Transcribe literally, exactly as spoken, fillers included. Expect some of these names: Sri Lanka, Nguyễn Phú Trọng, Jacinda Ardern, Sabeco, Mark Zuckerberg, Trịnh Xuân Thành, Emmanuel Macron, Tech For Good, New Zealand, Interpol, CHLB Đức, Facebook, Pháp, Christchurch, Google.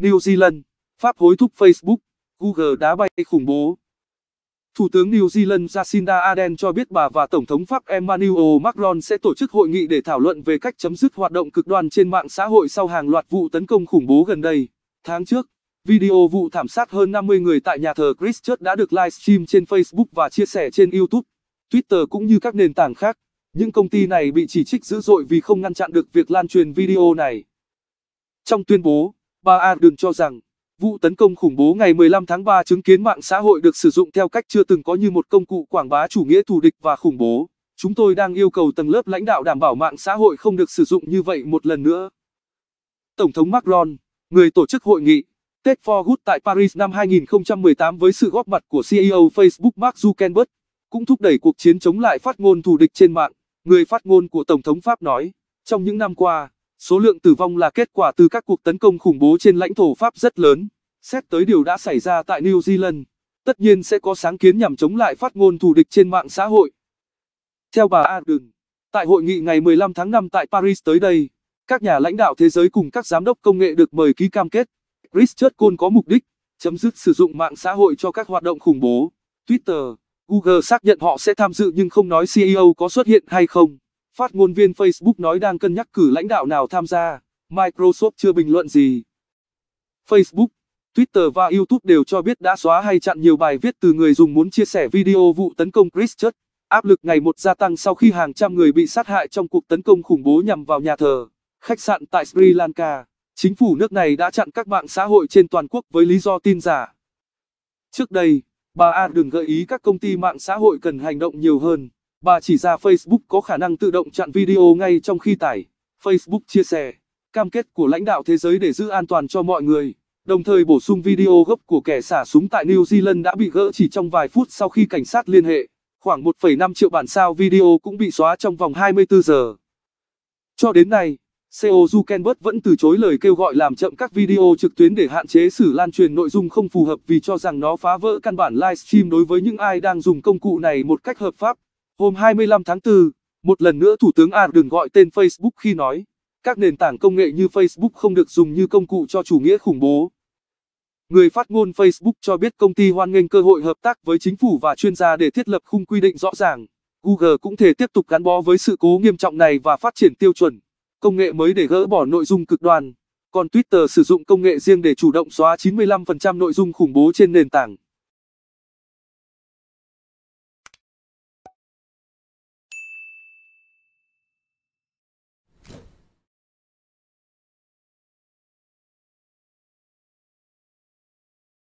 New Zealand, Pháp hối thúc Facebook, Google đá bay khủng bố. Thủ tướng New Zealand Jacinda Ardern cho biết bà và Tổng thống Pháp Emmanuel Macron sẽ tổ chức hội nghị để thảo luận về cách chấm dứt hoạt động cực đoan trên mạng xã hội sau hàng loạt vụ tấn công khủng bố gần đây. Tháng trước, video vụ thảm sát hơn năm mươi người tại nhà thờ Christchurch đã được livestream trên Facebook và chia sẻ trên YouTube, Twitter cũng như các nền tảng khác. Những công ty này bị chỉ trích dữ dội vì không ngăn chặn được việc lan truyền video này. Trong tuyên bố, bà Ardern cho rằng, vụ tấn công khủng bố ngày mười lăm tháng ba chứng kiến mạng xã hội được sử dụng theo cách chưa từng có như một công cụ quảng bá chủ nghĩa thù địch và khủng bố. Chúng tôi đang yêu cầu tầng lớp lãnh đạo đảm bảo mạng xã hội không được sử dụng như vậy một lần nữa. Tổng thống Macron, người tổ chức hội nghị Tech For Good tại Paris năm hai nghìn không trăm mười tám với sự góp mặt của xê e ô Facebook Mark Zuckerberg, cũng thúc đẩy cuộc chiến chống lại phát ngôn thù địch trên mạng. Người phát ngôn của Tổng thống Pháp nói, trong những năm qua, số lượng tử vong là kết quả từ các cuộc tấn công khủng bố trên lãnh thổ Pháp rất lớn. Xét tới điều đã xảy ra tại New Zealand, tất nhiên sẽ có sáng kiến nhằm chống lại phát ngôn thù địch trên mạng xã hội. Theo bà Ardern, tại hội nghị ngày mười lăm tháng năm tại Paris tới đây, các nhà lãnh đạo thế giới cùng các giám đốc công nghệ được mời ký cam kết. Christchurch Call có mục đích chấm dứt sử dụng mạng xã hội cho các hoạt động khủng bố. Twitter, Google xác nhận họ sẽ tham dự nhưng không nói xê e ô có xuất hiện hay không. Phát ngôn viên Facebook nói đang cân nhắc cử lãnh đạo nào tham gia, Microsoft chưa bình luận gì. Facebook, Twitter và YouTube đều cho biết đã xóa hay chặn nhiều bài viết từ người dùng muốn chia sẻ video vụ tấn công Christchurch. Áp lực ngày một gia tăng sau khi hàng trăm người bị sát hại trong cuộc tấn công khủng bố nhằm vào nhà thờ, khách sạn tại Sri Lanka. Chính phủ nước này đã chặn các mạng xã hội trên toàn quốc với lý do tin giả. Trước đây, bà Ardern gợi ý các công ty mạng xã hội cần hành động nhiều hơn. Bà chỉ ra Facebook có khả năng tự động chặn video ngay trong khi tải. Facebook chia sẻ cam kết của lãnh đạo thế giới để giữ an toàn cho mọi người, đồng thời bổ sung video gốc của kẻ xả súng tại New Zealand đã bị gỡ chỉ trong vài phút sau khi cảnh sát liên hệ. Khoảng một phẩy năm triệu bản sao video cũng bị xóa trong vòng hai mươi tư giờ. Cho đến nay, xê e ô Zuckerberg vẫn từ chối lời kêu gọi làm chậm các video trực tuyến để hạn chế sự lan truyền nội dung không phù hợp vì cho rằng nó phá vỡ căn bản livestream đối với những ai đang dùng công cụ này một cách hợp pháp. Hôm hai mươi lăm tháng tư, một lần nữa Thủ tướng Ardern gọi tên Facebook khi nói, các nền tảng công nghệ như Facebook không được dùng như công cụ cho chủ nghĩa khủng bố. Người phát ngôn Facebook cho biết công ty hoan nghênh cơ hội hợp tác với chính phủ và chuyên gia để thiết lập khung quy định rõ ràng. Google cũng thể tiếp tục gắn bó với sự cố nghiêm trọng này và phát triển tiêu chuẩn công nghệ mới để gỡ bỏ nội dung cực đoan, còn Twitter sử dụng công nghệ riêng để chủ động xóa chín mươi lăm phần trăm nội dung khủng bố trên nền tảng.